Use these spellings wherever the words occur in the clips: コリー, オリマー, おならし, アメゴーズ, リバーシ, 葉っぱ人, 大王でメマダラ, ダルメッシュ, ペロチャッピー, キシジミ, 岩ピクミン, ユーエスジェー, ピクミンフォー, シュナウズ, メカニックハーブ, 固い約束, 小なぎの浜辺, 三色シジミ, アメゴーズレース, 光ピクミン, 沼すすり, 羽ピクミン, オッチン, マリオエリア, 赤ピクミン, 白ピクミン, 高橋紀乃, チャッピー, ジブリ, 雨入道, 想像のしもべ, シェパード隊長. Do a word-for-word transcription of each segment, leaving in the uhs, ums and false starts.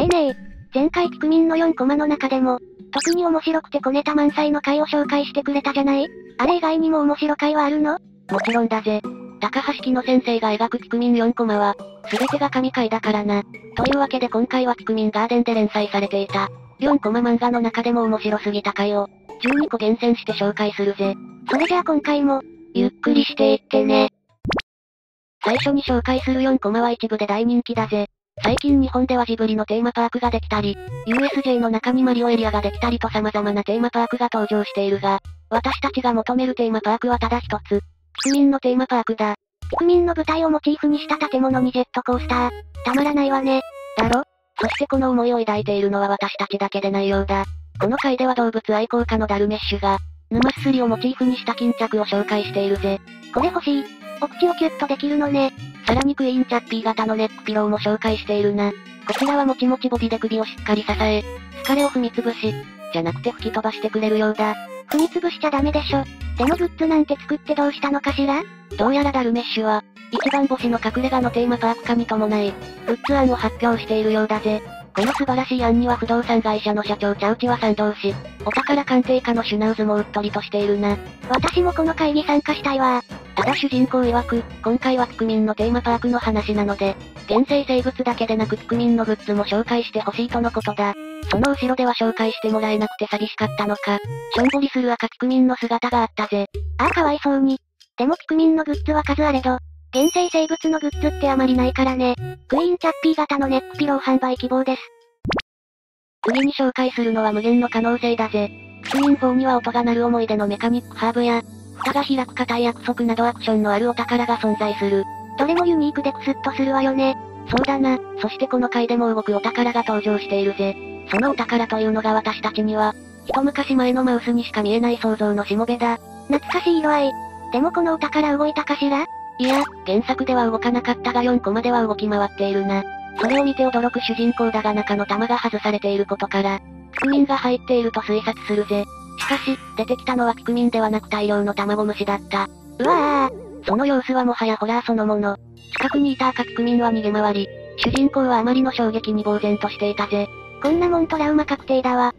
ねえねえ、前回ピクミンのよんコマの中でも、特に面白くて小ネタ満載の回を紹介してくれたじゃない？あれ以外にも面白回はあるの？もちろんだぜ。高橋紀乃先生が描くピクミンよんコマは、すべてが神回だからな。というわけで今回はピクミンガーデンで連載されていた、よんコマ漫画の中でも面白すぎた回を、じゅうにこ厳選して紹介するぜ。それじゃあ今回も、ゆっくりしていってね。最初に紹介するよんコマは一部で大人気だぜ。最近日本ではジブリのテーマパークができたり、ユーエスジェー の中にマリオエリアができたりと様々なテーマパークが登場しているが、私たちが求めるテーマパークはただ一つ。ピクミンのテーマパークだ。ピクミンの舞台をモチーフにした建物にジェットコースター。たまらないわね。だろ？そしてこの思いを抱いているのは私たちだけでないようだ。この回では動物愛好家のダルメッシュが、沼すすりをモチーフにした巾着を紹介しているぜ。これ欲しい。お口をキュッとできるのね。さらにクイーンチャッピー型のネックピローも紹介しているな。こちらはもちもちボディで首をしっかり支え、疲れを踏みつぶし、じゃなくて吹き飛ばしてくれるようだ。踏みつぶしちゃダメでしょ。でもグッズなんて作ってどうしたのかしら？どうやらダルメッシュは、一番星の隠れ家のテーマパーク化に伴い、グッズ案を発表しているようだぜ。この素晴らしい案には不動産会社の社長チャウチは賛同し、お宝鑑定家のシュナウズもうっとりとしているな。私もこの会に参加したいわ。ただ主人公曰く、今回はピクミンのテーマパークの話なので、原生生物だけでなくピクミンのグッズも紹介してほしいとのことだ。その後ろでは紹介してもらえなくて寂しかったのか、しょんぼりする赤ピクミンの姿があったぜ。ああかわいそうに。でもピクミンのグッズは数あれど、原生生物のグッズってあまりないからね。クイーンチャッピー型のネックピロー販売希望です。次に紹介するのは無限の可能性だぜ。ピクミンフォーには音が鳴る思い出のメカニックハーブや、蓋が開く固い約束などアクションのあるお宝が存在する。どれもユニークでクスッとするわよね。そうだな。そしてこの回でも動くお宝が登場しているぜ。そのお宝というのが私たちには、一昔前のマウスにしか見えない想像のしもべだ。懐かしい色合い。でもこのお宝動いたかしら？いや、原作では動かなかったがよんコマでは動き回っているな。それを見て驚く主人公だが中の玉が外されていることから、ピクミンが入っていると推察するぜ。しかし、出てきたのはピクミンではなく大量の卵虫だった。うわぁ、その様子はもはやホラーそのもの。近くにいた赤ピクミンは逃げ回り、主人公はあまりの衝撃に呆然としていたぜ。こんなもんトラウマ確定だわ。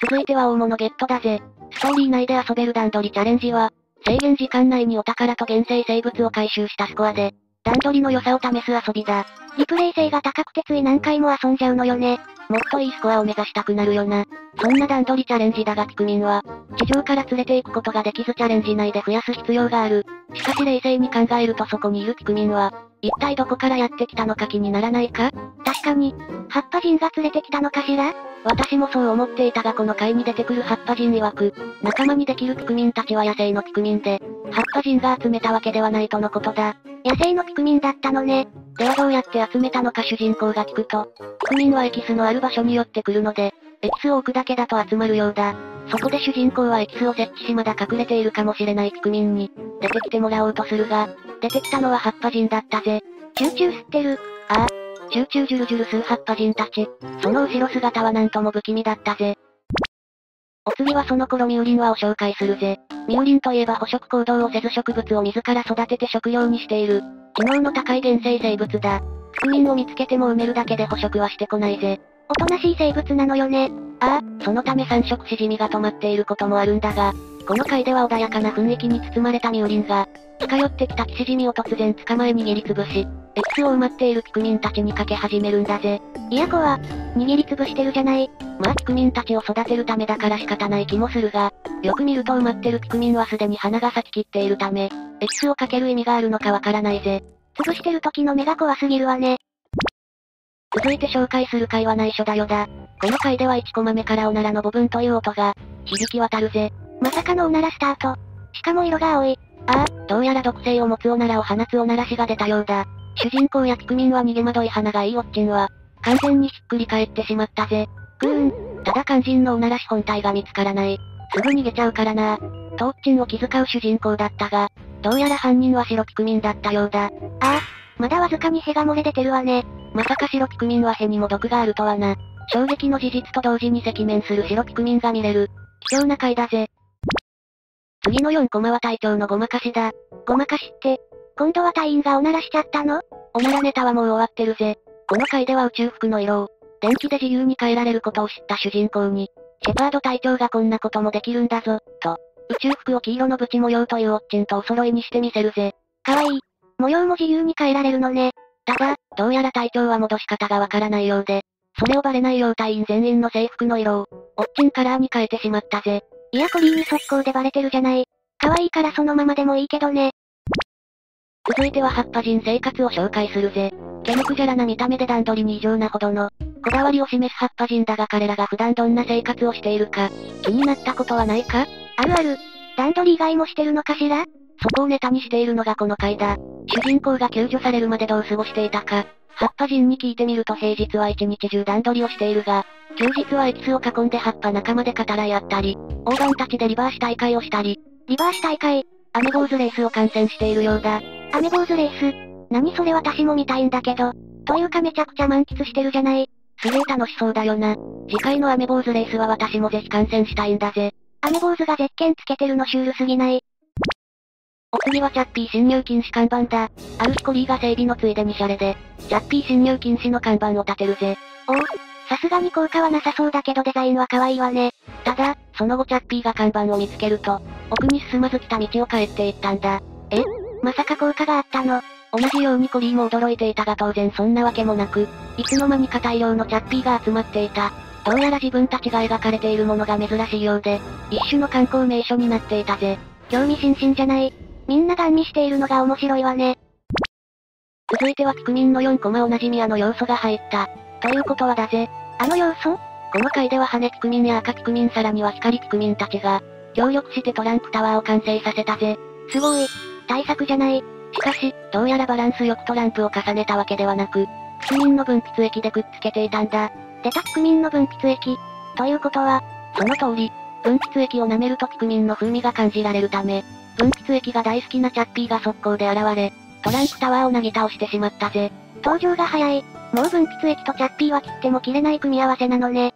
続いては大物ゲットだぜ。ストーリー内で遊べる段取りチャレンジは、制限時間内にお宝と原生生物を回収したスコアで、段取りの良さを試す遊びだ。リプレイ性が高くてつい何回も遊んじゃうのよね。もっといいスコアを目指したくなるよな。そんな段取りチャレンジだがピクミンは、地上から連れて行くことができずチャレンジ内で増やす必要がある。しかし冷静に考えるとそこにいるピクミンは、一体どこからやってきたのか気にならないか？確かに、葉っぱ人が連れてきたのかしら？私もそう思っていたがこの回に出てくる葉っぱ人曰く、仲間にできるピクミンたちは野生のピクミンで、葉っぱ人が集めたわけではないとのことだ。野生のピクミンだったのね。ではどうやって集めたのか主人公が聞くと、ピクミンはエキスのある場所に寄ってくるので、エキスを置くだけだと集まるようだ。そこで主人公はエキスを設置しまだ隠れているかもしれないピクミンに、出てきてもらおうとするが、出てきたのは葉っぱ人だったぜ。チューチュー吸ってる。ああ。チューチュージュルジュル吸う葉っぱ人たち。その後ろ姿はなんとも不気味だったぜ。お次はその頃ミウリンはを紹介するぜ。ミウリンといえば捕食行動をせず植物を自ら育てて食料にしている。機能の高い原生生物だ。ピクミンを見つけても埋めるだけで捕食はしてこないぜ。おとなしい生物なのよね。ああ、そのため三色シジミが止まっていることもあるんだが、この回では穏やかな雰囲気に包まれたミウリンが、近寄ってきたキシジミを突然捕まえ握りつぶし、エキスを埋まっているピクミンたちにかけ始めるんだぜ。いやこわ、握りつぶしてるじゃない。まあピクミンたちを育てるためだから仕方ない気もするが、よく見ると埋まってるピクミンはすでに花が咲き切っているため、エキスをかける意味があるのかわからないぜ。潰してる時の目が怖すぎるわね。続いて紹介する回は内緒だよだ。この回ではいちコマ目からおならの部分という音が、響き渡るぜ。まさかのおならスタート。しかも色が青い。ああ、どうやら毒性を持つおならを放つおならしが出たようだ。主人公やピクミンは逃げ惑い花がいいおっちんは、完全にひっくり返ってしまったぜ。くーん、ただ肝心のおならし本体が見つからない。すぐ逃げちゃうからなぁ。とおっちんを気遣う主人公だったが、どうやら犯人は白ピクミンだったようだ。ああ、まだわずかにヘが漏れ出てるわね。まさか白ピクミンはヘにも毒があるとはな。衝撃の事実と同時に赤面する白ピクミンが見れる。貴重な回だぜ。次のよんコマは隊長のごまかしだ。ごまかしって、今度は隊員がおならしちゃったの？おならネタはもう終わってるぜ。この回では宇宙服の色を、電気で自由に変えられることを知った主人公に、シェパード隊長がこんなこともできるんだぞ、と、宇宙服を黄色のブチ模様というオッチンとお揃いにしてみせるぜ。かわいい。模様も自由に変えられるのね。ただ、どうやら隊長は戻し方がわからないようで、それをバレないよう隊員全員の制服の色を、オッチンカラーに変えてしまったぜ。いやコリーに速攻でバレてるじゃない。かわいいからそのままでもいいけどね。続いては葉っぱ人生活を紹介するぜ。毛むくじゃらな見た目で段取りに異常なほどの、こだわりを示す葉っぱ人だが彼らが普段どんな生活をしているか、気になったことはないか？あるある。段取り以外もしてるのかしら？そこをネタにしているのがこの回だ。主人公が救助されるまでどう過ごしていたか、葉っぱ人に聞いてみると平日は一日中段取りをしているが、休日はエキスを囲んで葉っぱ仲間で語らい合ったり、横断たちでリバーシ大会をしたり、リバーシ大会、アメゴーズレースを観戦しているようだ。アメゴーズレース、何それ私も見たいんだけど、というかめちゃくちゃ満喫してるじゃない。すげえ楽しそうだよな。次回のアメゴーズレースは私もぜひ観戦したいんだぜ。アメゴーズがゼッケンつけてるのシュールすぎない？お次はチャッピー侵入禁止看板だ。ある日コリーが整備のついでにシャレで、チャッピー侵入禁止の看板を立てるぜ。おお、さすがに効果はなさそうだけどデザインは可愛いわね。ただ、その後チャッピーが看板を見つけると、奥に進まず来た道を帰っていったんだ。え？まさか効果があったの？同じようにコリーも驚いていたが当然そんなわけもなく、いつの間にか大量のチャッピーが集まっていた。どうやら自分たちが描かれているものが珍しいようで、一種の観光名所になっていたぜ。興味津々じゃない。みんなガン見しているのが面白いわね。続いてはピクミンのよんコマおなじみあの要素が入った。ということはだぜ。あの要素？この回では羽ピクミンや赤ピクミンさらには光ピクミンたちが、協力してトランプタワーを完成させたぜ。すごい。大作じゃない。しかし、どうやらバランスよくトランプを重ねたわけではなく、ピクミンの分泌液でくっつけていたんだ。出たピクミンの分泌液。ということは、その通り、分泌液を舐めるとピクミンの風味が感じられるため、分泌液が大好きなチャッピーが速攻で現れ、トランプタワーをなぎ倒してしまったぜ。登場が早い。もう分泌液とチャッピーは切っても切れない組み合わせなのね。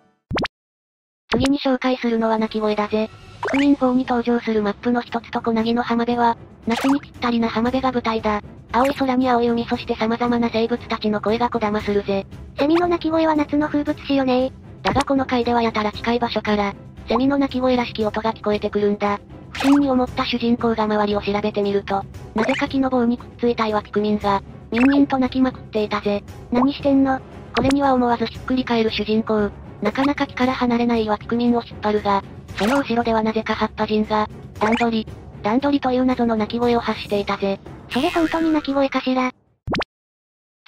次に紹介するのは鳴き声だぜ。ピクミンフォーに登場するマップの一つと小なぎの浜辺は、夏にぴったりな浜辺が舞台だ。青い空に青い海そして様々な生物たちの声がこだまするぜ。セミの鳴き声は夏の風物詩よね。だがこの回ではやたら近い場所から、セミの鳴き声らしき音が聞こえてくるんだ。不審に思った主人公が周りを調べてみると、なぜか木の棒にくっついた岩ピクミンが、ミンミンと鳴きまくっていたぜ。何してんの？これには思わずひっくり返る主人公。なかなか木から離れない岩ピクミンを引っ張るが、その後ろではなぜか葉っぱ人が、段取り、段取りという謎の鳴き声を発していたぜ。それ本当に鳴き声かしら？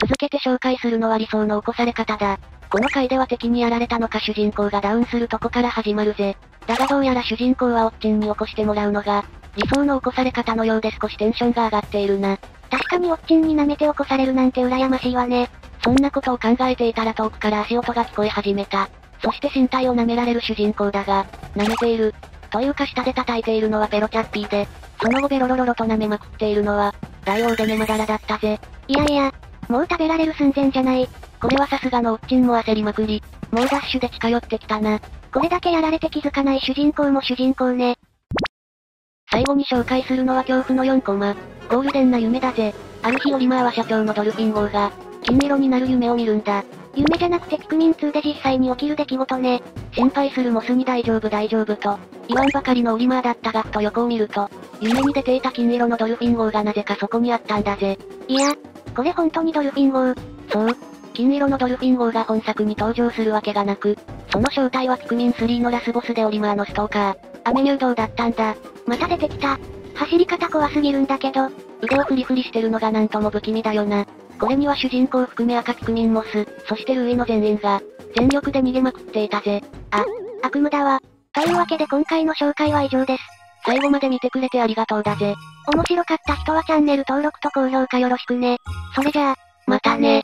続けて紹介するのは理想の起こされ方だ。この回では敵にやられたのか主人公がダウンするとこから始まるぜ。だがどうやら主人公はオッチンに起こしてもらうのが、理想の起こされ方のようで少しテンションが上がっているな。確かにオッチンに舐めて起こされるなんて羨ましいわね。そんなことを考えていたら遠くから足音が聞こえ始めた。そして身体を舐められる主人公だが、舐めている。というか下で叩いているのはペロチャッピーで、その後ベロロロロと舐めまくっているのは、大王でメマダラだったぜ。いやいや、もう食べられる寸前じゃない。これはさすがのオッチンも焦りまくり、もうダッシュで近寄ってきたな。これだけやられて気づかない主人公も主人公ね。最後に紹介するのは恐怖のよんコマ。ゴールデンな夢だぜ。ある日オリマーは社長のドルフィン号が、金色になる夢を見るんだ。夢じゃなくてピクミンツーで実際に起きる出来事ね。心配するモスに大丈夫大丈夫と、言わんばかりのオリマーだったがふと横を見ると、夢に出ていた金色のドルフィン号がなぜかそこにあったんだぜ。いや、これ本当にドルフィン号？そう。金色のドルフィン号が本作に登場するわけがなく、その正体はピクミンスリーのラスボスでオリマーのストーカー、雨入道だったんだ。また出てきた。走り方怖すぎるんだけど、腕をフリフリしてるのがなんとも不気味だよな。これには主人公含め赤ピクミンモス、そしてルーイの全員が、全力で逃げまくっていたぜ。あ、悪夢だわ。というわけで今回の紹介は以上です。最後まで見てくれてありがとうだぜ。面白かった人はチャンネル登録と高評価よろしくね。それじゃあ、またね。